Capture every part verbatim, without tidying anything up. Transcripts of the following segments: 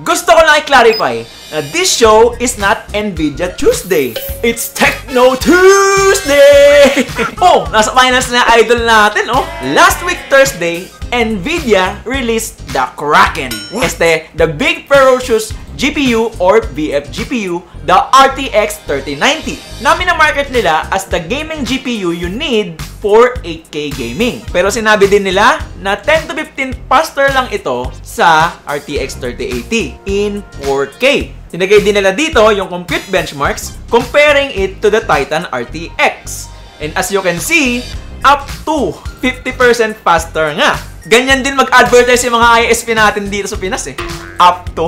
Gusto ko lang i-clarify na this show is not NVIDIA Tuesday. It's Techno Tuesday! Oh, nasa finals na idol natin, oh. Last week Thursday, NVIDIA released The Kraken. Este, the Big Ferocious G P U or V F G P U, the R T X thirty ninety. Na minamarket nila as the gaming G P U you need for eight K gaming. Pero sinabi din nila na ten to fifteen faster lang ito sa R T X thirty eighty in four K. Sinagay din nila dito yung compute benchmarks comparing it to the Titan R T X. And as you can see, up to fifty percent faster nga. Ganyan din mag-advertise yung mga I S P natin dito sa Pinas eh. Up to.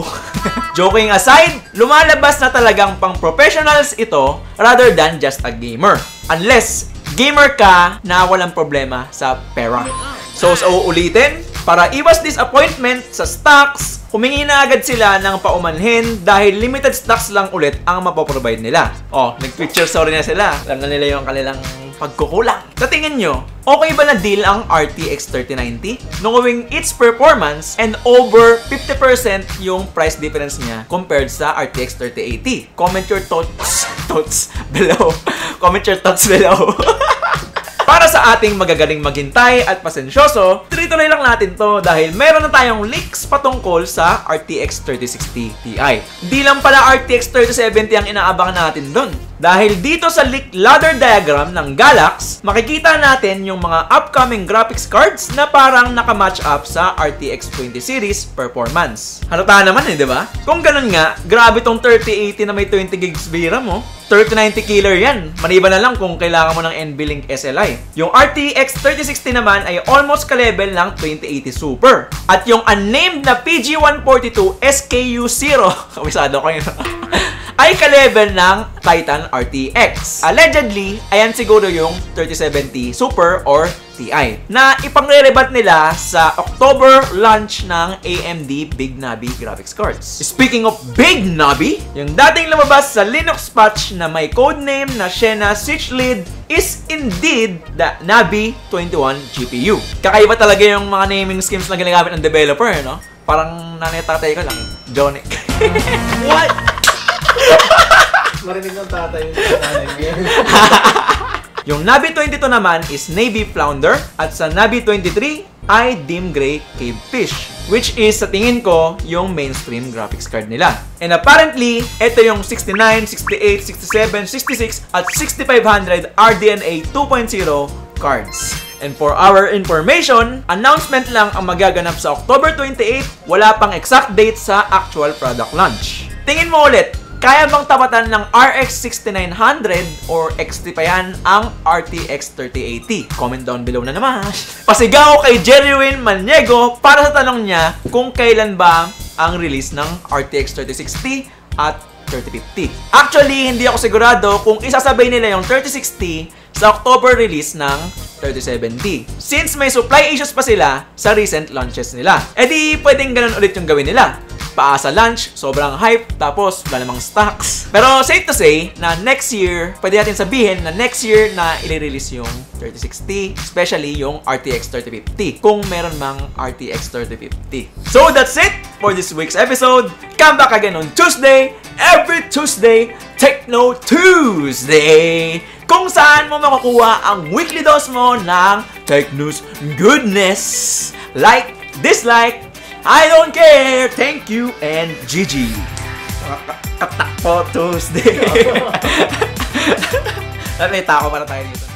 Joking aside, lumalabas na talagang pang-professionals ito rather than just a gamer. Unless, gamer ka na walang problema sa pera. So, sa uulitin, para iwas disappointment sa stocks, humingi na agad sila ng paumanhin dahil limited stocks lang ulit ang mapoprovide nila. Oh, nag-picture sorry na sila. Alam na nila yung kanilang pagkukulang. Sa tingin nyo, okay ba na deal ang R T X thirty ninety? Knowing its performance and over fifty percent yung price difference niya compared sa R T X thirty eighty. Comment your thoughts, thoughts below. Comment your thoughts below. Para sa ating magagaling maghintay at pasensyoso, tuloy-tuloy lang natin to dahil meron na tayong leaks patungkol sa R T X thirty sixty Ti. Di lang pala R T X thirty seventy ang inaabangan natin dun. Dahil dito sa leak ladder diagram ng Galax, makikita natin yung mga upcoming graphics cards na parang nakamatch up sa R T X twenty series performance. Halata naman eh, di ba? Kung ganun nga, grabe tong thirty eighty na may twenty gigs V RAM oh. thirty ninety killer yan. Maliban na lang kung kailangan mo ng N B-Link S L I. Yung R T X thirty sixty naman ay almost ka-level ng twenty eighty Super. At yung unnamed na P G one forty-two S K U zero, kamisado ko yun. Ay ka-level ng Titan R T X. Allegedly, ayan siguro yung thirty seventy Super or Ti na ipangre-rebat nila sa October launch ng A M D Big Navi graphics cards. Speaking of Big Navi, yung dating lumabas sa Linux patch na may codename na Sienna Cichlid is indeed the Navi twenty-one G P U. Kakaiba talaga yung mga naming schemes na ginagamit ng developer, no? Parang nanay-tatay ko lang. Jonic. What? Marinig ng tatay yung tatay. Yung Navi twenty-two naman is Navy Flounder at sa Navi twenty-three ay Dim Grey Cape Fish, which is sa tingin ko yung mainstream graphics card nila. And apparently, ito yung sixty-nine, sixty-eight, sixty-seven, sixty-six at sixty-five hundred R D N A two point oh cards. And for our information, announcement lang ang magaganap sa October twenty-eighth, wala pang exact date sa actual product launch. Tingin mo ulit, kaya bang tapatan ng R X sixty-nine hundred or X T pa yan ang R T X thirty eighty? Comment down below na naman. Pasigaw kay Jerry Win Maniego para sa tanong niya kung kailan ba ang release ng R T X thirty sixty at thirty fifty. Actually, hindi ako sigurado kung isasabay nila yung thirty sixty sa October release ng thirty seventy. Since may supply issues pa sila sa recent launches nila. E di pwedeng ganun ulit yung gawin nila. Paasa launch, sobrang hype, tapos wala namang stocks. Pero safe to say na next year, pwede natin sabihin na next year na i-release yung thirty sixty, especially yung R T X thirty fifty, kung meron mang R T X thirty fifty. So that's it for this week's episode. Come back again on Tuesday, every Tuesday, Techno Tuesday, kung saan mo makukuha ang weekly dose mo ng tech news goodness. Like, dislike, I don't care! Thank you and G G! Katakpo Tuesday! Natay tako para tayo dito.